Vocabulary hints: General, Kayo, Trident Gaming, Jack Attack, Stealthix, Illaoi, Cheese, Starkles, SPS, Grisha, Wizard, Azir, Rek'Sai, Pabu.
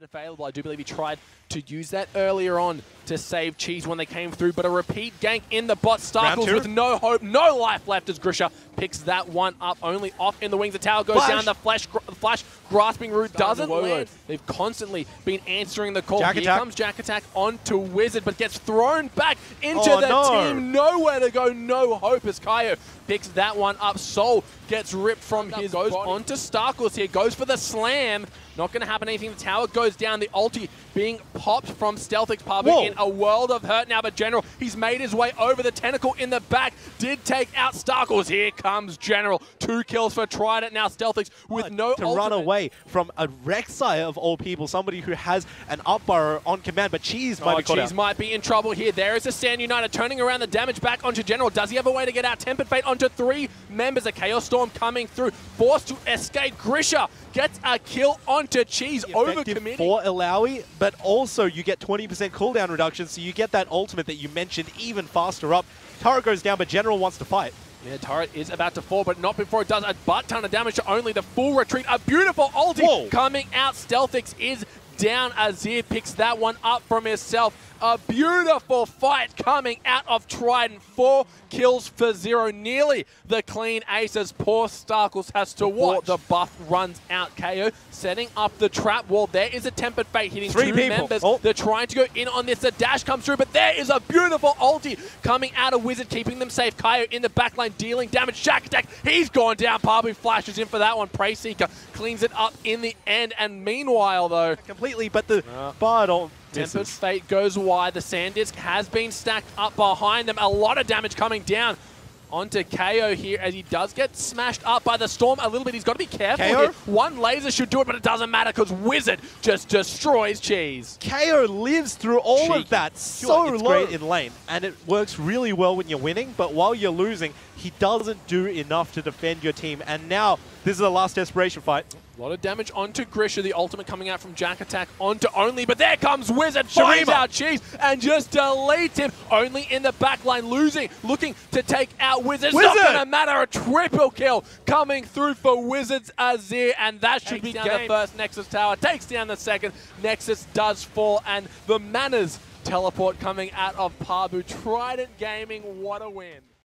Available. I do believe he tried to use that earlier on to save Cheese when they came through, but a repeat gank in the bot. Starkles with no hope, no life left as Grisha picks that one up. Only off in the wings. The tower goes down. The flash grasping root doesn't land. They've constantly been answering the call. Here comes Jack Attack onto Wizard, but gets thrown back into the team. Nowhere to go, no hope as Kayo picks that one up. Soul gets ripped from his body. Goes onto Starkles here, goes for the slam. Not going to happen anything. The tower goes down. The ulti being popped from Stealthix. Pabu in a world of hurt now, but General, he's made his way over. The tentacle in the back did take out Starkles. Here comes General. 2 kills for Trident now. Stealthix with no ultimate. To run away from a Rek'Sai of all people, somebody who has an up burrow on command, but Cheese might be caught out. Cheese might be in trouble here. There is a Sand Uniter turning around the damage back onto General. Does he have a way to get out? Tempered Fate onto 3 members. A Chaos Storm coming through. Forced to escape. Grisha gets a kill onto Cheese, overcommitting for Illaoi, but also you get 20% cooldown reduction, so you get that ultimate that you mentioned even faster up. Turret goes down, but General wants to fight. Yeah, turret is about to fall, but not before it does a butt-ton of damage to only the full retreat. A beautiful ulti coming out. Stealthix is down. Azir picks that one up from himself. A beautiful fight coming out of Trident. 4 kills for 0. Nearly the clean ace as poor Starkles has to watch. The buff runs out. Kayo setting up the trap wall. There is a Tempered Fate hitting 3 members. They're trying to go in on this. The dash comes through, but there is a beautiful ulti coming out of Wizard, keeping them safe. Kayo in the backline dealing damage. Jack Attack, he's gone down. Pabu flashes in for that one. Prey Seeker cleans it up in the end. And meanwhile, though, completely, but the battle. Tempered Fate goes wide. The Sand Disc has been stacked up behind them. A lot of damage coming down onto Kayo here as he does get smashed up by the Storm a little bit. He's got to be careful here. One laser should do it, but it doesn't matter because Wizard just destroys Cheese. Kayo lives through all of that. So it's great in lane, and it works really well when you're winning, but while you're losing, he doesn't do enough to defend your team. And now this is the last desperation fight. A lot of damage onto Grisha, the ultimate coming out from Jack Attack onto Only, but there comes Wizard, finds out Cheese and just deletes him. Only in the backline, looking to take out Wizard. It's not gonna matter, a triple kill coming through for Wizards Azir, and that should be down the first Nexus tower, takes down the second. Nexus does fall, and the Manners teleport coming out of Pabu. Trident Gaming, what a win.